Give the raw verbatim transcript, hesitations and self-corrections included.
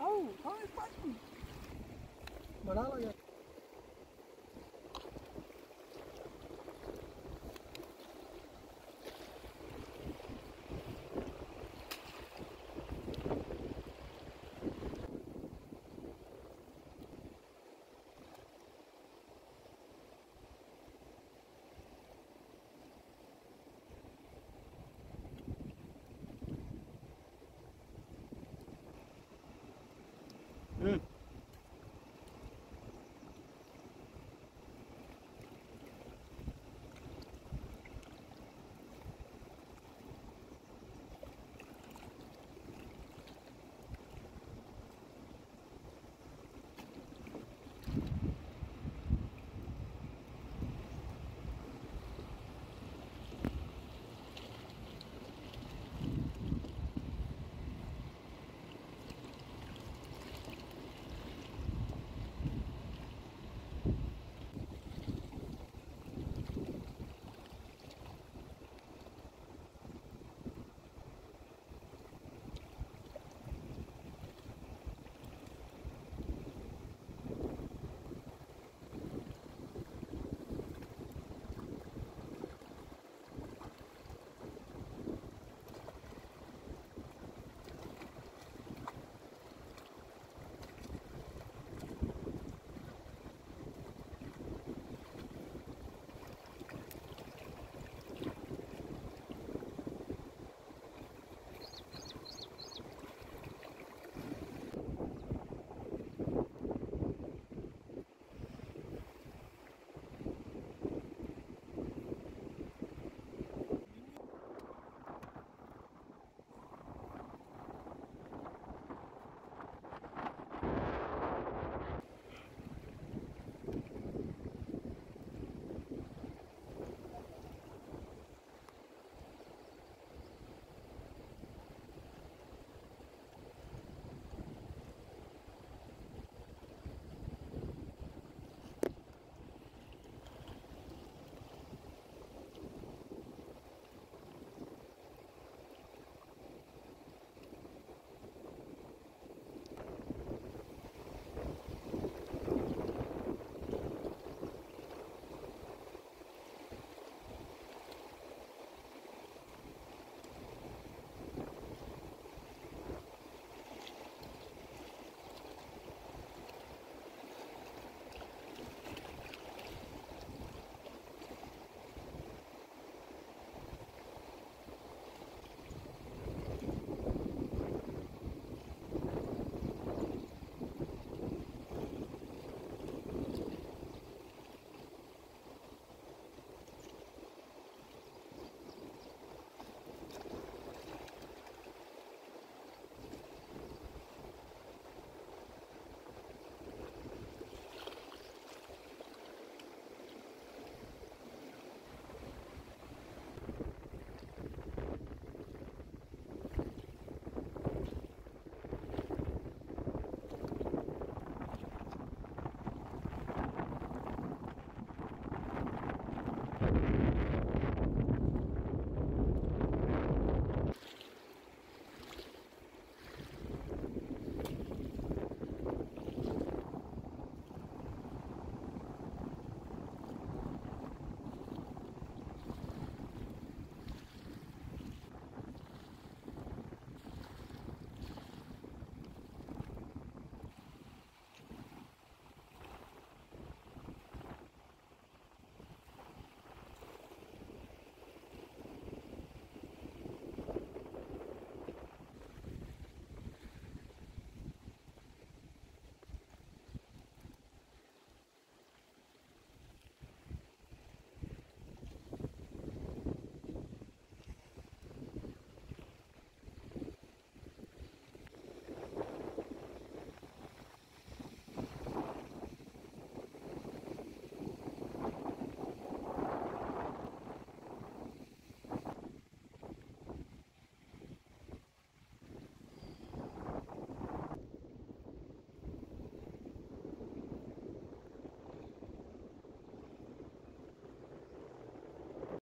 Oh, oh, es fácil. Manala ya. Mm.